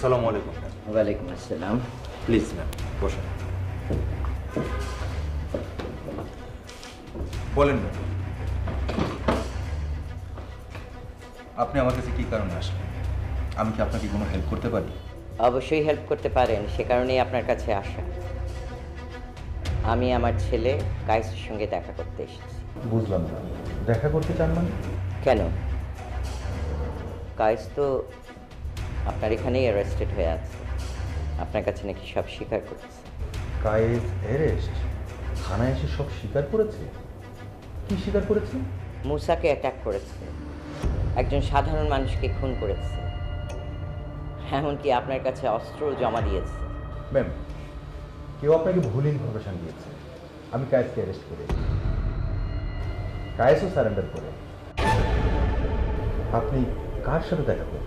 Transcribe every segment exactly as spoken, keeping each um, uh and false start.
আসসালামু আলাইকুম। ওয়ালাইকুম আসসালাম। প্লিজ ম্যাম বসুন। বলেন ম্যাম, আপনি আমার কাছে কী কারণে আসলেন? আমি কি আপনাকে কোনো হেল্প করতে পারি? অবশ্যই হেল্প করতে পারেন, সে কারণেই আপনার কাছে আসা। আমি আমার ছেলে কায়েসের সঙ্গে দেখা করতে এসেছি। বুঝলাম না, দেখা করতে চান মানে? কেন, কায়েস তো আপনার এখানেই অ্যারেস্টেড হয়ে আছে, আপনার কাছে নাকি সব স্বীকার করেছে। কায়েস অ্যারেস্ট? থানায় এসে সব স্বীকার করেছে? কী স্বীকার করেছে? মুসাকে অ্যাটাক করেছে, একজন সাধারণ মানুষকে খুন করেছে, এমনকি আপনার কাছে অস্ত্র জমা দিয়েছে। ম্যাম, কেউ আপনাকে ভুল ইনফরমেশন দিয়েছে। আমি কায়েসকে অ্যারেস্ট করে, কায়েসও সারেন্ডার করে। আপনি কার সাথে দেখা করবেন?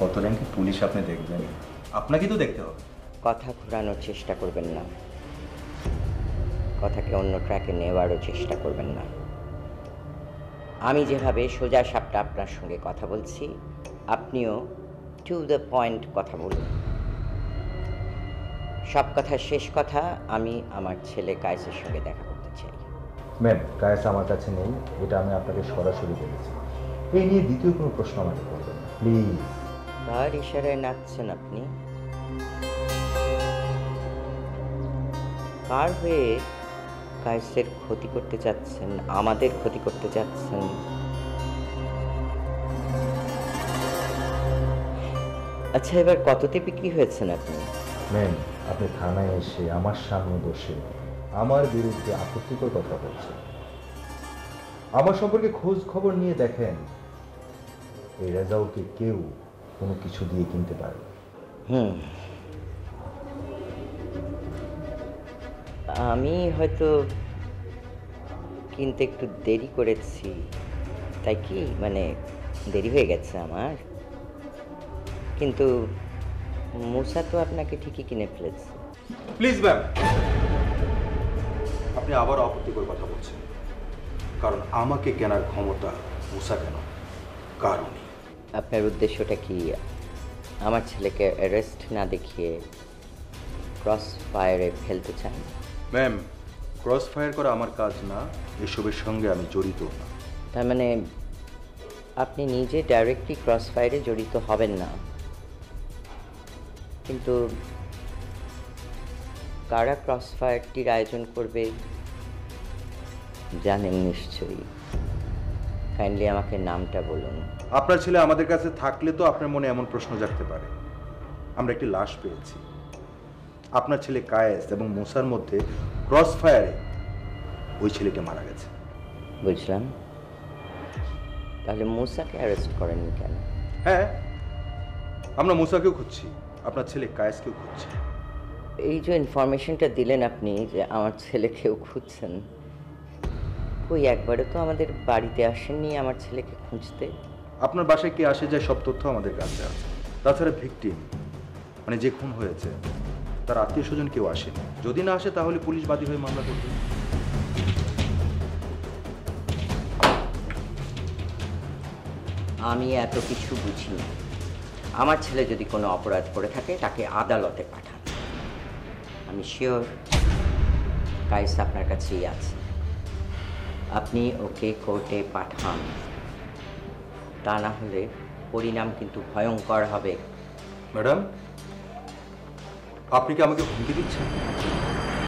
কত র্যাঙ্কের পুলিশ আপনি দেখবেন। আপনাকে তো দেখতে হবে। কথা ঘোরানোর চেষ্টা করবেন না, কথাকে অন্য ট্র্যাকে নেওয়ারও চেষ্টা করবেন না। আমি যেভাবে সোজা সাপটা আপনার সঙ্গে কথা বলছি, আপনিও টু দ্য পয়েন্ট কথা বলুন। সব কথা শেষ কথা, আমি আমার ছেলে কায়েসের সঙ্গে দেখা করতে চাই। ম্যাম, কায়েস আমার কাছে নেই, এটা আমি আপনাকে সরাসরি বলেছি। এই নিয়ে দ্বিতীয় কোনো প্রশ্ন আমাকে করবেন না প্লিজ। আর ইশারায় নাচছেন আপনি, কার হয়ে কায়েসের ক্ষতি করতে চাচ্ছেন, আমাদের ক্ষতি করতে চাচ্ছেন? আচ্ছা, এবার কততে বিক্রি হয়েছেন আপনি? ম্যাম, আপনি থানায় এসে আমার সামনে বসে আমার বিরুদ্ধে আপত্তিকর কথা বলছেন। আমার সম্পর্কে খোঁজ খবর নিয়ে দেখেন, এই রেজাউলকে কেউ কোনো কিছু দিয়ে কিনতে পারে। হুম, আমি হয়তো কিনতে একটু দেরি করেছি, তাই কি মানে দেরি হয়ে গেছে আমার? কিন্তু মুসা তো আপনাকে ঠিকই কিনে ফেলেছে। প্লিজ ম্যাম, আপনি আবার আপত্তিকর কথা বলছেন, কারণ আমাকে কেনার ক্ষমতা মুসা কেন কারণ। আপনার উদ্দেশ্যটা কি আমার ছেলেকে অ্যারেস্ট না দেখিয়ে ক্রস ফায়ারে ফেলতে চান? ম্যাম, ক্রস ফায়ার করা আমার কাজ না, এসবের সঙ্গে আমি জড়িত না। তার মানে আপনি নিজে ডাইরেক্টলি ক্রস ফায়ারে জড়িত হবেন না, কিন্তু কারা ক্রস ফায়ারটির আয়োজন করবে জানেন নিশ্চয়ই। কাইন্ডলি আমাকে নামটা বলুন। আপনার ছেলে আমাদের কাছে থাকলে তো আপনার মনে এমন প্রশ্ন জাগতে পারে। আমরা একটি লাশ পেয়েছি, আপনার ছেলে কায়েস এবং মুসার মধ্যে ক্রস ফায়ারে ওই ছেলেকে মারা গেছে। বুঝলাম, তাহলে মুসাকে অ্যারেস্ট করেননি কেন? হ্যাঁ, আমরা মুসাকেও খুঁজছি, আপনার ছেলে কায়েসকেও খুঁজছি। এই যে ইনফরমেশনটা দিলেন আপনি যে আমার ছেলেকেও খুঁজছেন, ওই একবারে তো আমাদের বাড়িতে আসেননি আমার ছেলেকে খুঁজতে। আপনার বাসায় কে আসে যায় সব তথ্য আমাদের কাছে আছে। তাছাড়া ভিকটিম মানে যে খুন হয়েছে তার আত্মীয় স্বজন কেউ আসেনি। যদি না আসে তাহলে পুলিশ বাদী হয়ে মামলা করবে। আমি এত কিছু বুঝি না। আমার ছেলে যদি কোনো অপরাধ করে থাকে তাকে আদালতে পাঠান, আমি শিওর কায়েস আপনার কাছেই আছে। আপনি ওকে কোর্টে পাঠান, তা না হলে পরিণাম কিন্তু ভয়ঙ্কর হবে। ম্যাডাম, আপনি কি আমাকে হুমকি দিচ্ছেন?